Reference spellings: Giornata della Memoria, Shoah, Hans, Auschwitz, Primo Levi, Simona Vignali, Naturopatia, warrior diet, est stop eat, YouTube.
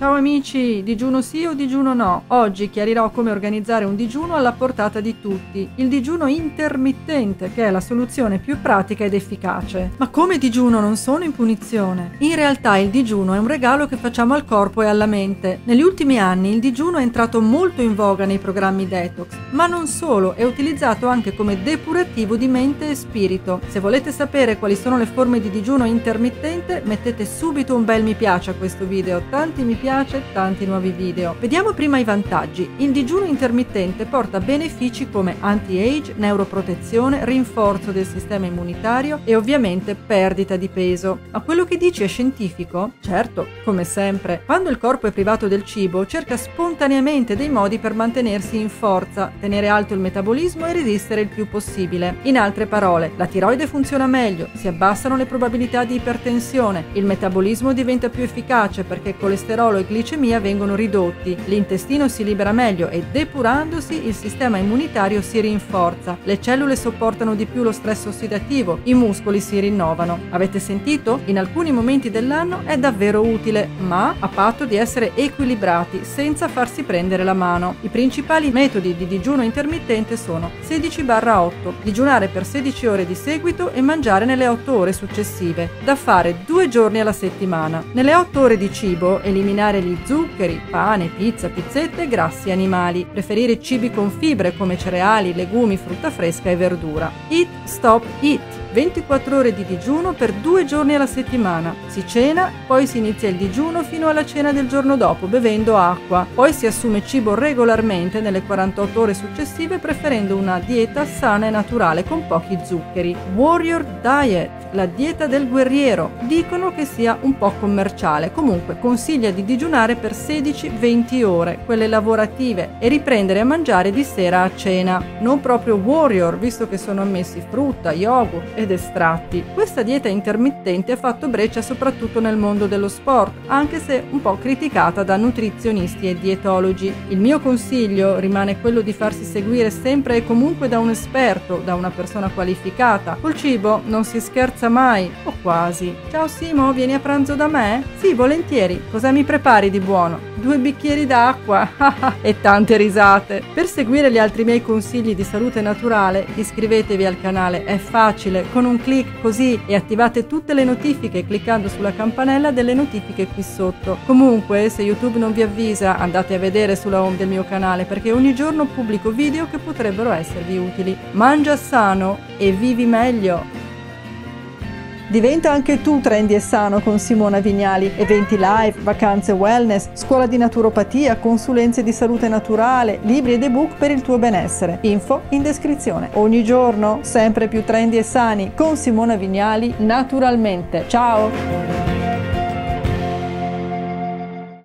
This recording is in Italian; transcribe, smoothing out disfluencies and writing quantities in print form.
Ciao amici, digiuno sì o digiuno no? Oggi chiarirò come organizzare un digiuno alla portata di tutti, il digiuno intermittente, che è la soluzione più pratica ed efficace. Ma come digiuno? Non sono in punizione. In realtà il digiuno è un regalo che facciamo al corpo e alla mente. Negli ultimi anni il digiuno è entrato molto in voga nei programmi detox, ma non solo, è utilizzato anche come depurativo di mente e spirito. Se volete sapere quali sono le forme di digiuno intermittente, mettete subito un bel mi piace a questo video, tanti mi piace e tanti nuovi video. Vediamo prima i vantaggi. Il digiuno intermittente porta benefici come anti-age, neuroprotezione, rinforzo del sistema immunitario e ovviamente perdita di peso. Ma quello che dici è scientifico? Certo, come sempre. Quando il corpo è privato del cibo, cerca spontaneamente dei modi per mantenersi in forza, tenere alto il metabolismo e resistere il più possibile. In altre parole, la tiroide funziona meglio, si abbassano le probabilità di ipertensione, il metabolismo diventa più efficace perché colesterolo e glicemia vengono ridotti, l'intestino si libera meglio e depurandosi il sistema immunitario si rinforza, le cellule sopportano di più lo stress ossidativo, i muscoli si rinnovano. Avete sentito? In alcuni momenti dell'anno è davvero utile, ma a patto di essere equilibrati senza farsi prendere la mano. I principali metodi di digiuno intermittente sono 16/8, digiunare per 16 ore di seguito e mangiare nelle 8 ore successive, da fare 2 giorni alla settimana. Nelle 8 ore di cibo eliminare gli zuccheri, pane, pizza, pizzette e grassi animali. Preferire cibi con fibre come cereali, legumi, frutta fresca e verdura. Est stop eat. 24 ore di digiuno per 2 giorni alla settimana. Si cena, poi si inizia il digiuno fino alla cena del giorno dopo bevendo acqua, poi si assume cibo regolarmente nelle 48 ore successive preferendo una dieta sana e naturale con pochi zuccheri. Warrior diet, la dieta del guerriero, dicono che sia un po' commerciale, comunque consiglia di digiunare per 16-20 ore, quelle lavorative, e riprendere a mangiare di sera a cena. Non proprio warrior, visto che sono ammessi frutta, yogurt ed estratti. Questa dieta intermittente ha fatto breccia soprattutto nel mondo dello sport, anche se un po' criticata da nutrizionisti e dietologi. Il mio consiglio rimane quello di farsi seguire sempre e comunque da un esperto, da una persona qualificata. Col cibo non si scherza mai, o quasi. Ciao Simo, vieni a pranzo da me? Sì, volentieri. Cosa mi prepari di buono? 2 bicchieri d'acqua e tante risate. Per seguire gli altri miei consigli di salute naturale, iscrivetevi al canale, è facile. Con un clic così e attivate tutte le notifiche cliccando sulla campanella delle notifiche qui sotto. Comunque, se YouTube non vi avvisa, andate a vedere sulla home del mio canale perché ogni giorno pubblico video che potrebbero esservi utili. Mangia sano e vivi meglio! Diventa anche tu trendy e sano con Simona Vignali. Eventi live, vacanze wellness, scuola di naturopatia, consulenze di salute naturale, libri ed ebook per il tuo benessere. Info in descrizione. Ogni giorno sempre più trendy e sani con Simona Vignali naturalmente. Ciao!